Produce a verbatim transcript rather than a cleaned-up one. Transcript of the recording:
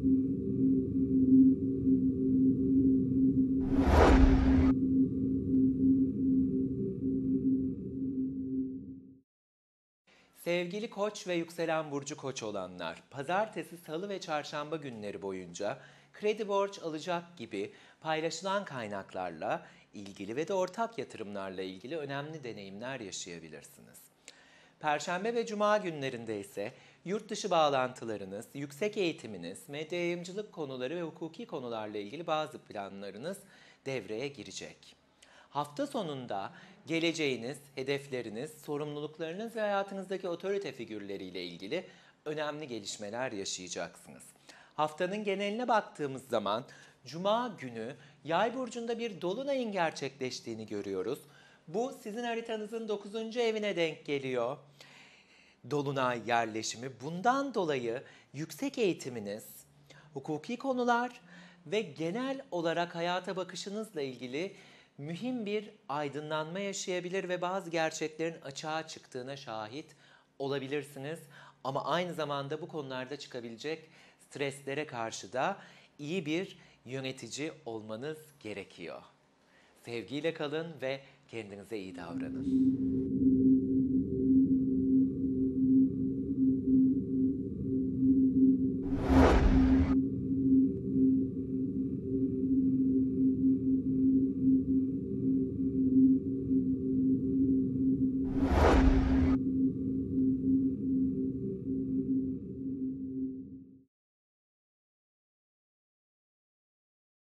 Sevgili Koç ve yükselen burcu Koç olanlar, pazartesi, salı ve çarşamba günleri boyunca kredi borç alacak gibi paylaşılan kaynaklarla ilgili ve de ortak yatırımlarla ilgili önemli deneyimler yaşayabilirsiniz. Perşembe ve cuma günlerinde ise yurt dışı bağlantılarınız, yüksek eğitiminiz, medya yayımcılık konuları ve hukuki konularla ilgili bazı planlarınız devreye girecek. Hafta sonunda geleceğiniz, hedefleriniz, sorumluluklarınız ve hayatınızdaki otorite figürleriyle ilgili önemli gelişmeler yaşayacaksınız. Haftanın geneline baktığımız zaman cuma günü Yay burcunda bir dolunayın gerçekleştiğini görüyoruz. Bu sizin haritanızın dokuzuncu evine denk geliyor. Dolunay yerleşimi. Bundan dolayı yüksek eğitiminiz, hukuki konular ve genel olarak hayata bakışınızla ilgili mühim bir aydınlanma yaşayabilir ve bazı gerçeklerin açığa çıktığına şahit olabilirsiniz. Ama aynı zamanda bu konularda çıkabilecek streslere karşı da iyi bir yönetici olmanız gerekiyor. Sevgiyle kalın ve kendinize iyi davranın.